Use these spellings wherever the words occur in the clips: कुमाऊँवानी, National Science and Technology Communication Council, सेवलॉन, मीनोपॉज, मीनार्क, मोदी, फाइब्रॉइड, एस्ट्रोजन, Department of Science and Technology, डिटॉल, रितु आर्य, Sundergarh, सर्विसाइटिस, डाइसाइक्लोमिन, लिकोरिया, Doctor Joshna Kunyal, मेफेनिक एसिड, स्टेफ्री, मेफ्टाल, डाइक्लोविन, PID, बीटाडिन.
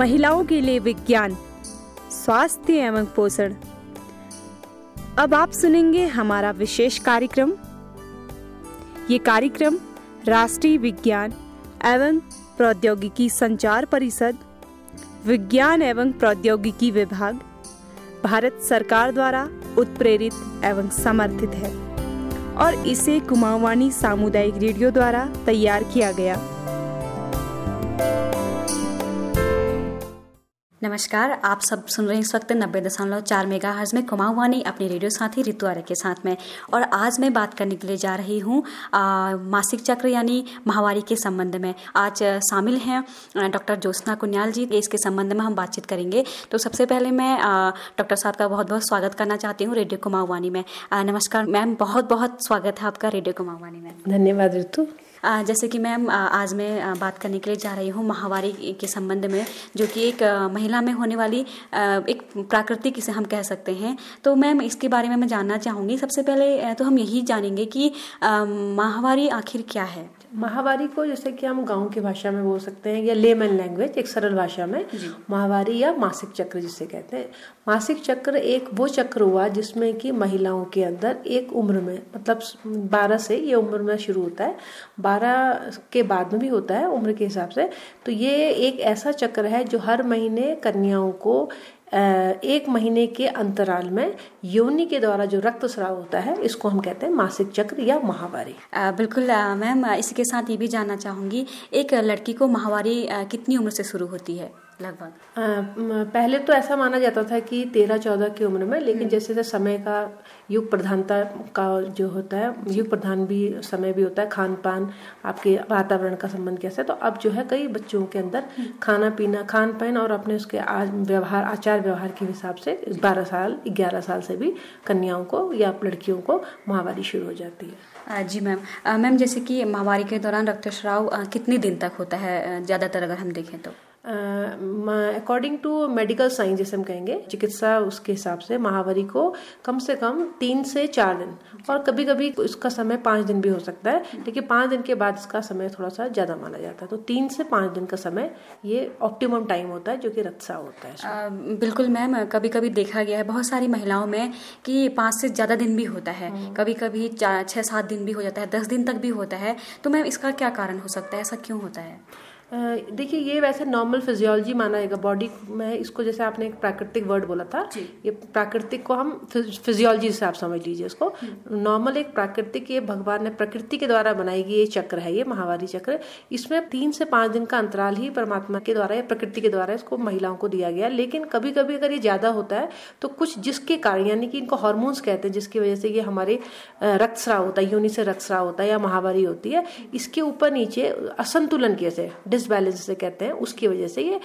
महिलाओं के लिए विज्ञान, स्वास्थ्य एवं पोषण। अब आप सुनेंगे हमारा विशेष कार्यक्रम। ये कार्यक्रम राष्ट्रीय विज्ञान एवं प्रौद्योगिकी संचार परिषद, विज्ञान एवं प्रौद्योगिकी विभाग, भारत सरकार द्वारा उत्प्रेरित एवं समर्थित है और इसे कुमावानी सामुदायिक रेडियो द्वारा तैयार किया गया। नमस्कार, आप सब सुन रहे हैं इस वक्त 90.4 मेगाहर्ट्ज़ में कुमाऊँवानी अपने रेडियो साथी रितु आर्य के साथ में। और आज मैं बात करने के लिए जा रही हूँ मासिक चक्र यानी माहवारी के संबंध में। आज शामिल हैं डॉक्टर जोशना कुन्याल जी। इसके संबंध में हम बातचीत करेंगे। तो सबसे पहले मैं डॉक्टर साहब का बहुत बहुत स्वागत करना चाहती हूँ रेडियो कुमाऊँवानी में। नमस्कार मैम, बहुत बहुत स्वागत है आपका रेडियो कुमाऊँवानी में। धन्यवाद ऋतु। जैसे कि मैम, आज मैं बात करने के लिए जा रही हूँ माहवारी के संबंध में, जो कि एक महिला में होने वाली एक प्राकृतिक, इसे हम कह सकते हैं। तो मैम, इसके बारे में मैं जानना चाहूँगी। सबसे पहले तो हम यही जानेंगे कि माहवारी आखिर क्या है। माहवारी को जैसे कि हम गांव की भाषा में बोल सकते हैं या लेमन लैंग्वेज, एक सरल भाषा में माहवारी या मासिक चक्र जिसे कहते हैं। मासिक चक्र एक वो चक्र हुआ जिसमें कि महिलाओं के अंदर एक उम्र में, मतलब 12 से ये उम्र में शुरू होता है, 12 के बाद में भी होता है उम्र के हिसाब से। तो ये एक ऐसा चक्र है जो हर महीने कन्याओं को एक महीने के अंतराल में योनि के द्वारा जो रक्तस्राव होता है, इसको हम कहते हैं मासिक चक्र या माहवारी। बिल्कुल मैम, इसी के साथ ये भी जानना चाहूँगी, एक लड़की को माहवारी कितनी उम्र से शुरू होती है लगभग? पहले तो ऐसा माना जाता था कि 13-14 की उम्र में, लेकिन जैसे जैसे समय का युग प्रधानता का जो होता है, युग प्रधान भी समय भी होता है, खान पान, आपके वातावरण का संबंध कैसा है, तो अब जो है कई बच्चों के अंदर खाना पीना, खान पान और अपने उसके व्यवहार, आचार व्यवहार के हिसाब से 12 साल 11 साल से भी कन्याओं को या लड़कियों को माहवारी शुरू हो जाती है। जी मैम। मैम, जैसे कि माहवारी के दौरान रक्तस्राव कितने दिन तक होता है ज़्यादातर अगर हम देखें तो? अकॉर्डिंग टू मेडिकल साइंस, जैसे हम कहेंगे चिकित्सा, उसके हिसाब से माहवारी को कम से कम 3 से 4 दिन, और कभी कभी इसका समय 5 दिन भी हो सकता है, लेकिन 5 दिन के बाद इसका समय थोड़ा सा ज़्यादा माना जाता है। तो 3 से 5 दिन का समय ये ऑप्टिमम टाइम होता है जो कि रक्तस्राव होता है। बिल्कुल मैम, कभी कभी देखा गया है बहुत सारी महिलाओं में कि 5 से ज़्यादा दिन भी होता है, कभी कभी 6-7 दिन भी हो जाता है, 10 दिन तक भी होता है। तो मैम, इसका क्या कारण हो सकता है, ऐसा क्यों होता है? देखिए, ये वैसे नॉर्मल फिजियोलॉजी माना जाएगा बॉडी में इसको। जैसे आपने एक प्राकृतिक वर्ड बोला था, ये प्राकृतिक को हम फिजियोलॉजी से आप समझ लीजिए इसको। नॉर्मल एक प्राकृतिक, ये भगवान ने प्रकृति के द्वारा बनाई गई ये चक्र है, ये माहवारी चक्र। इसमें 3 से 5 दिन का अंतराल ही परमात्मा के द्वारा या प्रकृति के द्वारा इसको महिलाओं को दिया गया। लेकिन कभी कभी अगर ये ज़्यादा होता है तो कुछ जिसके कारण, यानी कि इनको हार्मोन्स कहते हैं, जिसकी वजह से ये हमारे रक्तस्राव होता है, योनि से रक्तस्राव होता है या माहवारी होती है, इसके ऊपर नीचे असंतुलन की वजह से, डिसबैलेंस से कहते हैं, उसकी वजह से ये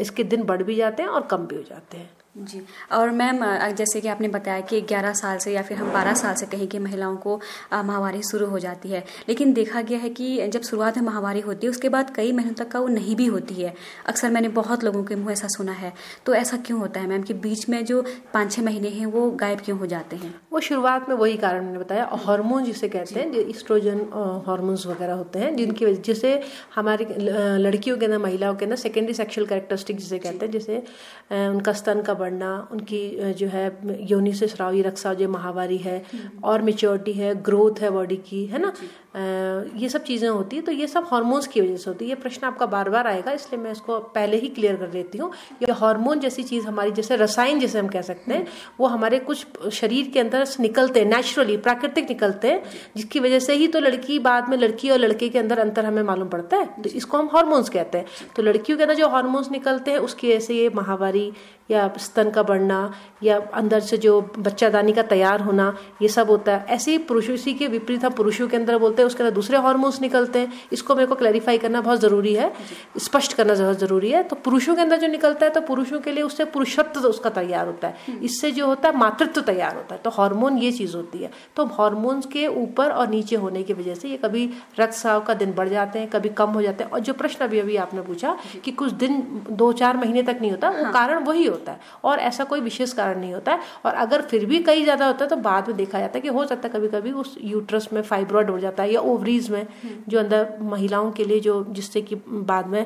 इसके दिन बढ़ भी जाते हैं और कम भी हो जाते हैं। जी। और मैम, जैसे कि आपने बताया कि 11 साल से या फिर हम 12 साल से कहीं की महिलाओं को माहवारी शुरू हो जाती है, लेकिन देखा गया है कि जब शुरुआत में माहवारी होती है उसके बाद कई महीनों तक का वो नहीं भी होती है। अक्सर मैंने बहुत लोगों के मुँह ऐसा सुना है। तो ऐसा क्यों होता है मैम कि बीच में जो 5-6 महीने हैं वो गायब क्यों हो जाते हैं? वो शुरुआत में वही कारण मैंने बताया, हार्मोन जिसे कहते हैं, एस्ट्रोजन हार्मोन्स वगैरह होते हैं, जिनकी वजह जैसे हमारी लड़कियों के अंदर, महिलाओं के अंदर सेकेंडरी सेक्शुअल कैरेक्टरिस्टिक जिसे कहते हैं, जैसे उनका स्तन का बढ़ना, उनकी जो है योनि से स्राव, ये रक्तस्राव जो माहवारी है, और मेच्योरिटी है, ग्रोथ है बॉडी की, है ना, ये सब चीज़ें होती है। तो ये सब हार्मोन्स की वजह से होती है। ये प्रश्न आपका बार बार आएगा, इसलिए मैं इसको पहले ही क्लियर कर देती हूँ। ये हार्मोन जैसी चीज़ हमारी, जैसे रसायन जिसे हम कह सकते हैं, वो हमारे कुछ शरीर के अंदर निकलते हैं नेचुरली, प्राकृतिक निकलते हैं, जिसकी वजह से ही तो लड़की बाद में, लड़की और लड़के के अंदर अंतर हमें मालूम पड़ता है, तो इसको हम हार्मोन्स कहते हैं। तो लड़कियों के अंदर जो हार्मोन्स निकलते हैं उसकी वजह से ये माहवारी या स्तन का बढ़ना या अंदर से जो बच्चादानी का तैयार होना, ये सब होता है। ऐसे ही पुरुषों, इसी के विपरीत हम पुरुषों के अंदर बोलते हैं, उसके अंदर दूसरे हार्मोन्स निकलते हैं। इसको मेरे को क्लैरिफाई करना बहुत ज़रूरी है, स्पष्ट करना बहुत ज़रूरी है। तो पुरुषों के अंदर जो निकलता है, तो पुरुषों के लिए उससे पुरुषत्व उसका तैयार होता है, इससे जो होता है मातृत्व तैयार होता है। तो हार्मोन ये चीज़ होती है। तो हार्मोन्स के ऊपर और नीचे होने की वजह से ये कभी रक्तस्राव का दिन बढ़ जाते हैं, कभी कम हो जाते हैं। और जो प्रश्न अभी अभी आपने पूछा कि कुछ दिन 2-4 महीने तक नहीं होता, वो कारण वही होता है, और ऐसा कोई विशेष कारण नहीं होता है। और अगर फिर भी कई ज़्यादा होता है तो बाद में देखा जाता है कि हो सकता है कभी कभी उस यूट्रस में फाइब्रॉइड हो जाता है या ओवरीज में जो अंदर महिलाओं के लिए जो जिससे कि बाद में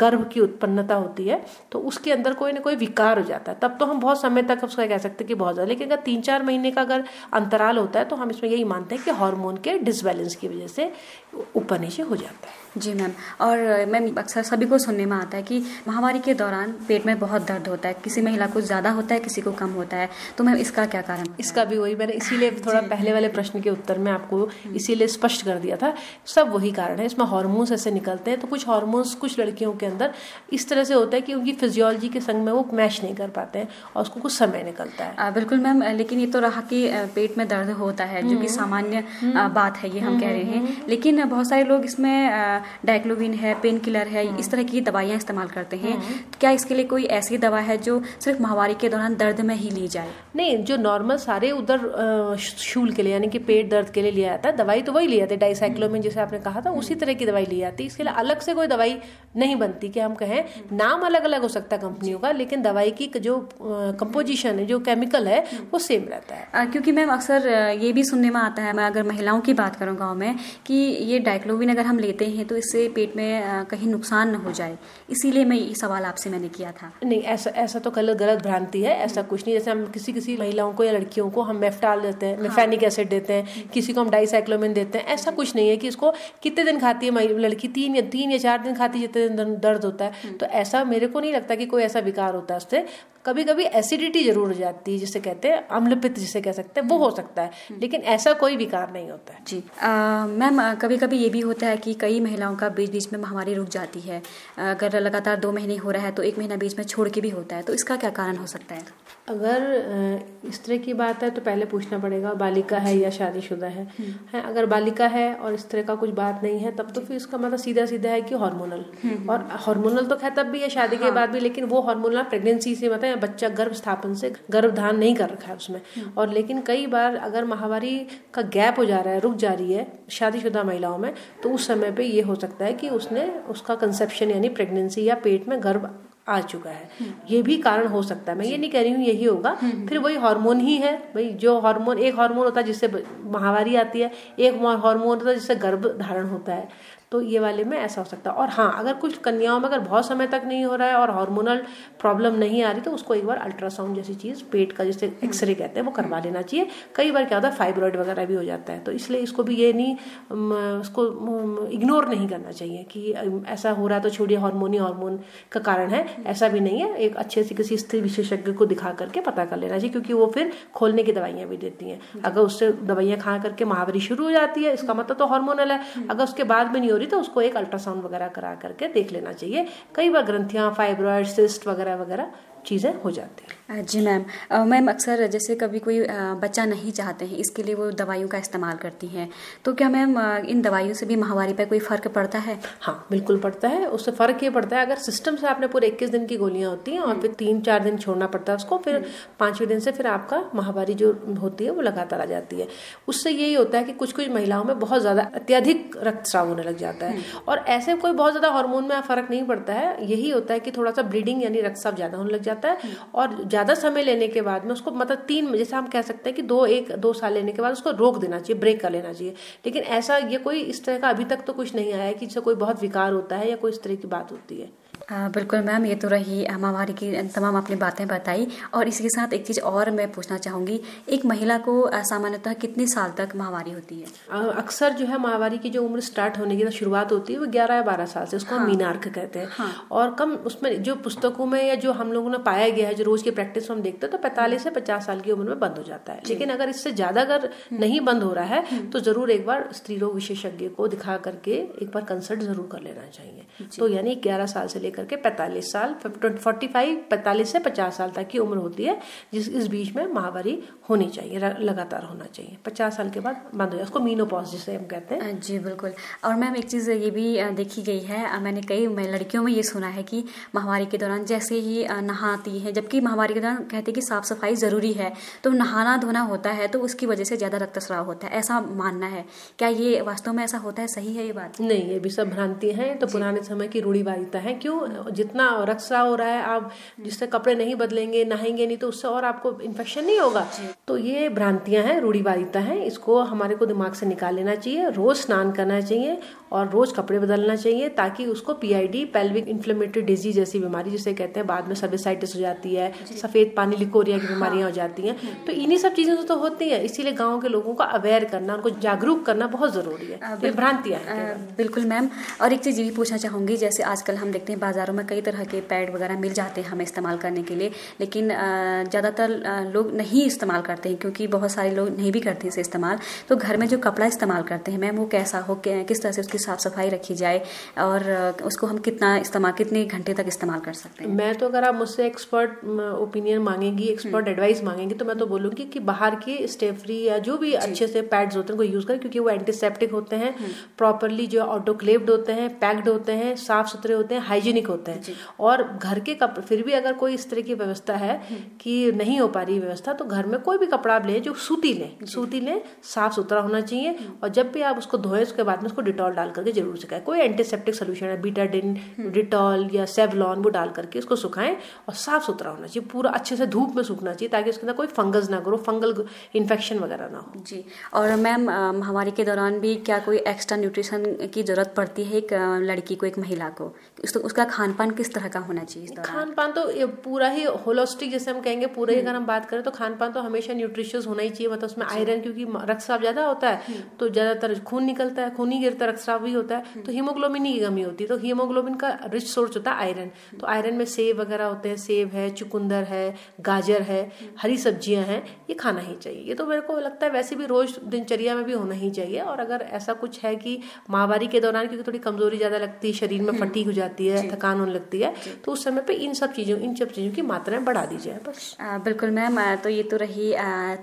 गर्भ की उत्पन्नता होती है, तो उसके अंदर कोई ना कोई विकार हो जाता है, तब तो हम बहुत समय तक उसका कह सकते हैं कि बहुत ज़्यादा। लेकिन अगर 3-4 महीने का अगर अंतराल होता है तो हम इसमें यही मानते हैं कि हार्मोन के डिसबैलेंस की वजह से ऊपर नीचे हो जाता है। जी मैम, और मैम अक्सर सभी को सुनने में आता है कि महावारी के दौरान पेट में बहुत दर्द होता है, किसी महिला को ज़्यादा होता है, किसी को कम होता है, तो मैम इसका क्या कारण? इसका भी वही, मैंने इसीलिए थोड़ा पहले वाले प्रश्न के उत्तर में आपको इसीलिए स्पष्ट कर दिया था, सब वही कारण है। इसमें हार्मोन्स ऐसे निकलते हैं, तो कुछ हार्मोन्स कुछ लड़कियों के अंदर इस तरह से होता है कि उनकी फिजियोलॉजी के संग में वो मैच नहीं कर पाते हैं और उसको कुछ समय निकलता है। बिल्कुल मैम, लेकिन ये तो रहा कि पेट में दर्द होता है जो कि सामान्य बात है, ये हम कह रहे हैं, लेकिन बहुत सारे लोग इसमें डाइक्लोविन है, पेन किलर है, इस तरह की दवाइयाँ इस्तेमाल करते हैं, क्या इसके लिए कोई ऐसी दवा है जो सिर्फ महावारी के दौरान दर्द में ही ली जाए? नहीं, जो नॉर्मल सारे उधर शूल के लिए यानी कि पेट दर्द के लिए लिया जाता है दवाई तो वही ली जाती है, डाइसाइक्लोमिन जैसे आपने कहा था उसी तरह की दवाई ली जाती है, इसके लिए अलग से कोई दवाई नहीं बनती कि हम कहें। नाम अलग अलग हो सकता है कंपनियों का, लेकिन दवाई की जो कंपोजिशन है, जो केमिकल है, वो सेम रहता है। क्योंकि मैम अक्सर ये भी सुनने में आता है, मैं अगर महिलाओं की बात करूँ गाँव में, कि ये डाइक्लोविन अगर हम लेते हैं तो इससे पेट में कहीं नुकसान न हो जाए, इसीलिए मैं ये सवाल आपसे मैंने किया था। नहीं, ऐसा तो गलत भ्रांति है, ऐसा कुछ नहीं। जैसे हम किसी महिलाओं को या लड़कियों को हम मेफ्टाल देते हैं, मेफेनिक एसिड देते हैं, किसी को हम डाइसाइक्लोमिन देते हैं, ऐसा कुछ नहीं है कि इसको कितने दिन खाती है लड़की, 3 या 4 दिन खाती है जितने दिन दर्द होता है, तो ऐसा मेरे को नहीं लगता कि कोई ऐसा विकार होता है उससे। कभी कभी एसिडिटी जरूर हो जाती है, जिसे कहते हैं अम्लपित्त जिसे कह सकते हैं, वो हो सकता है, लेकिन ऐसा कोई विकार नहीं होता है। जी मैम, कभी कभी ये भी होता है कि कई महिलाओं का बीच बीच में महावारी रुक जाती है, अगर लगातार 2 महीने हो रहा है तो 1 महीना बीच में छोड़ के भी होता है, तो इसका क्या कारण हो सकता है? अगर इस तरह की बात है तो पहले पूछना पड़ेगा बालिका है या शादीशुदा है। अगर बालिका है और इस तरह का कुछ बात नहीं है तब तो फिर इसका मतलब सीधा सीधा है कि हार्मोनल, और हार्मोनल तो खैर तब भी है शादी के बाद भी, लेकिन वो हार्मोनल प्रेगनेंसी से मतलब बच्चा गर्भ स्थापन से गर्भधारण नहीं कर रखा है उसमें। और लेकिन कई बार अगर महावारी का गैप हो जा रहा है, रुक जा रही है शादीशुदा महिलाओं में, तो उस समय पे ये हो सकता है कि उसने उसका कंसेप्शन यानी प्रेगनेंसी या पेट में गर्भ आ चुका है, ये भी कारण हो सकता है। मैं ये नहीं कह रही हूँ यही होगा, फिर वही हार्मोन ही है भाई, जो हार्मोन, एक हार्मोन होता है जिससे महावारी आती है, एक हार्मोन होता है जिससे गर्भ धारण होता है, तो ये वाले में ऐसा हो सकता है। और हाँ, अगर कुछ कन्याओं में अगर बहुत समय तक नहीं हो रहा है और हार्मोनल प्रॉब्लम नहीं आ रही, तो उसको एक बार अल्ट्रासाउंड जैसी चीज़, पेट का जैसे एक्सरे कहते हैं, वो करवा लेना चाहिए। कई बार क्या होता है फाइब्रॉइड वगैरह भी हो जाता है, तो इसलिए इसको भी ये नहीं, उसको इग्नोर नहीं करना चाहिए कि ऐसा हो रहा है तो छोड़िए, हार्मोन ही हार्मोन का कारण है, ऐसा भी नहीं है। एक अच्छे से किसी स्त्री विशेषज्ञ को दिखा करके पता कर लेना चाहिए, क्योंकि वो फिर खोलने की दवाइयाँ भी देती हैं। अगर उससे दवाइयाँ खा करके महावारी शुरू हो जाती है, इसका मतलब तो हार्मोनल है। अगर उसके बाद में नहीं, तो उसको एक अल्ट्रासाउंड वगैरह करा करके देख लेना चाहिए। कई बार ग्रंथियां, फाइब्रॉइड, सिस्ट वगैरह वगैरह चीज़ें हो जाती हैं। जी मैम, मैम अक्सर जैसे कभी कोई बच्चा नहीं चाहते हैं, इसके लिए वो दवाइयों का इस्तेमाल करती हैं, तो क्या मैम इन दवाइयों से भी महावारी पर कोई फ़र्क पड़ता है? हाँ, बिल्कुल पड़ता है। उससे फ़र्क ये पड़ता है, अगर सिस्टम से आपने पूरे 21 दिन की गोलियां होती हैं और फिर 3-4 दिन छोड़ना पड़ता है उसको, फिर 5वें दिन से फिर आपका महावारी जो होती है वो लगातार आ जाती है। उससे यही होता है कि कुछ कुछ महिलाओं में बहुत ज़्यादा अत्यधिक रक्तस्राव होने लग जाता है, और ऐसे कोई बहुत ज़्यादा हार्मोन में फ़र्क नहीं पड़ता है। यही होता है कि थोड़ा सा ब्लीडिंग यानी रक्तस्राव ज़्यादा होने लग जाता है, और ज़्यादा समय लेने के बाद में उसको मतलब 3, जैसे हम कह सकते हैं कि 2 साल लेने के बाद उसको रोक देना चाहिए, ब्रेक कर लेना चाहिए। लेकिन ऐसा ये कोई इस तरह का अभी तक तो कुछ नहीं आया है कि इससे कोई बहुत विकार होता है या कोई इस तरह की बात होती है। बिल्कुल मैम, ये तो रही महावारी की तमाम आपने बातें बताई, और इसके साथ एक चीज़ और मैं पूछना चाहूँगी, एक महिला को सामान्यतः कितने साल तक महावारी होती है? अक्सर जो है महावारी की जो उम्र स्टार्ट होने की शुरुआत होती है वो 11 या 12 साल से, उसको हम मीनार्क कहते हैं। और कम उसमें जो पुस्तकों में या जो हम लोगों ने पाया गया है, जो रोज़ की प्रैक्टिस हम देखते हैं, तो 45 से 50 साल की उम्र में बंद हो जाता है। लेकिन अगर इससे ज़्यादा अगर नहीं बंद हो रहा है तो ज़रूर एक बार स्त्री रोग विशेषज्ञ को दिखा करके एक बार कंसल्ट ज़रूर कर लेना चाहिए। तो यानी 11 साल से करके 45 साल, 45, 45 से 50 साल तक की उम्र होती है, जिस इस बीच में महावारी होनी चाहिए, लगातार होना चाहिए। 50 साल के बाद बंद हो जाए, उसको मीनोपॉज जिसे हम कहते हैं। जी बिल्कुल। और मैम एक चीज़ ये भी देखी गई है, मैंने कई लड़कियों में ये सुना है कि महावारी के दौरान जैसे ही नहाती है, जबकि महावारी के दौरान कहते हैं कि साफ सफाई ज़रूरी है, तो नहाना धोना होता है, तो उसकी वजह से ज़्यादा रक्तस्राव होता है, ऐसा मानना है। क्या ये वास्तव में ऐसा होता है? सही है ये बात? नहीं, ये भी सब भ्रांति है, तो पुराने समय की रूढ़िवादिता है। क्यों? जितना रक्सा हो रहा है आप जिससे कपड़े नहीं बदलेंगे, नहाएंगे नहीं, तो उससे और आपको इन्फेक्शन नहीं होगा। तो ये भ्रांतियां हैं, रूढ़िवादिता है, इसको हमारे को दिमाग से निकाल लेना चाहिए। रोज स्नान करना चाहिए और रोज कपड़े बदलना चाहिए ताकि उसको PID पेल्विक इन्फ्लेमेटरी डिजीज जैसी बीमारी जिसे कहते हैं बाद में सर्विसाइटिस हो जाती है, सफेद पानी लिकोरिया की बीमारियां हो जाती हैं, तो इन्हीं सब चीजों से तो होती है। इसीलिए गाँव के लोगों को अवेयर करना, उनको जागरूक करना बहुत जरूरी है, ये भ्रांतियां हैं। बिल्कुल मैम, और एक चीज ये भी पूछना चाहूंगी, जैसे आजकल हम देखते हैं बाजारों में कई तरह के पैड वगैरह मिल जाते हैं हमें इस्तेमाल करने के लिए, लेकिन ज़्यादातर लोग नहीं इस्तेमाल करते हैं क्योंकि बहुत सारे लोग नहीं भी करते इसे इस्तेमाल। तो घर में जो कपड़ा इस्तेमाल करते हैं मैम, वो कैसा हो, किस तरह से उसकी साफ सफाई रखी जाए और उसको हम कितने घंटे तक इस्तेमाल कर सकते हैं? मैं तो अगर आप मुझसे एक्सपर्ट ओपिनियन मांगेंगी, एक्सपर्ट एडवाइस मांगेंगी, तो मैं तो बोलूँगी कि बाहर के स्टेफ्री या जो भी अच्छे से पैड्स होते हैं उनको यूज़ करें, क्योंकि वो एंटीसेप्टिक होते हैं, प्रॉपरली जो ऑटोक्लेव्ड होते हैं, पैक्ड होते हैं, साफ सुथरे होते हैं, हाइजीनिक होते हैं। और घर के कपड़े, फिर भी अगर कोई इस तरह की व्यवस्था है कि नहीं हो पा रही व्यवस्था, तो घर में कोई भी कपड़ा आप लें जो सूती लें, साफ सुथरा होना चाहिए। और जब भी आप उसको धोएं उसके बाद में उसको डिटॉल डाल करके जरूर सुखाएं। कोई एंटीसेप्टिक सोल्यूशन है, बीटाडिन, डिटॉल या सेवलॉन, वो डाल करके उसको सुखाएं और साफ सुथरा होना चाहिए, पूरा अच्छे से धूप में सूखना चाहिए ताकि उसके अंदर कोई फंगस ना करो, फंगल इन्फेक्शन वगैरह ना हो। जी, और मैम महामारी के दौरान भी क्या कोई एक्स्ट्रा न्यूट्रिशन की जरूरत पड़ती है एक लड़की को, एक महिला को? उसका खान पान किस तरह का होना चाहिए? खान पान तो पूरा ही होलिस्टिक जैसे हम कहेंगे, पूरा ही अगर हम बात करें तो खान पान तो हमेशा न्यूट्रिशियस होना ही चाहिए। मतलब उसमें आयरन, क्योंकि रक्तस्राव ज़्यादा होता है तो ज़्यादातर खून निकलता है, खून ही गिरता है, रक्तस्राव भी होता है, तो हीमोग्लोबिन की कमी होती है। तो हीमोग्लोबिन का रिच सोर्स होता है आयरन, तो आयरन में सेब वगैरह होते हैं, सेब है, चुकंदर है, गाजर है, हरी सब्जियाँ हैं, ये खाना ही चाहिए। ये तो मेरे को लगता है वैसे भी रोज दिनचर्या में भी होना ही चाहिए। और अगर ऐसा कुछ है कि महावारी के दौरान क्योंकि थोड़ी कमजोरी ज़्यादा लगती है, शरीर में फटीग हो जाती है, थकान होने लगती है, तो उस समय पे इन सब चीज़ों की मात्राएं बढ़ा दी जाए बस। बिल्कुल मैम, तो ये तो रही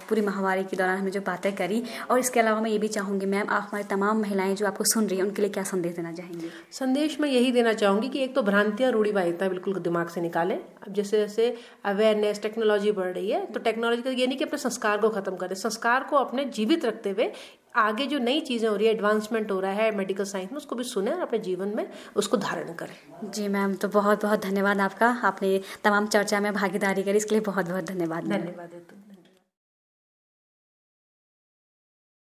पूरी महावारी के दौरान हमने जो बातें करी, और इसके अलावा मैं ये भी चाहूँगी मैम, आप हमारी तमाम महिलाएं जो आपको सुन रही हैं उनके लिए क्या संदेश देना चाहेंगी? संदेश मैं यही देना चाहूँगी कि एक तो भ्रांतियाँ, रूढ़िवादिताएं बिल्कुल दिमाग से निकालें। अब जैसे जैसे अवेयरनेस, टेक्नोलॉजी बढ़ रही है, तो टेक्नोलॉजी का ये नहीं कि अपने संस्कार को खत्म करें, संस्कार को अपने जीवित रखते हुए आगे जो नई चीज़ें हो रही है, एडवांसमेंट हो रहा है मेडिकल साइंस में, उसको भी सुने और अपने जीवन में उसको धारण करें। जी मैम, तो बहुत बहुत धन्यवाद आपका, आपने तमाम चर्चा में भागीदारी करी, इसके लिए बहुत बहुत धन्यवाद।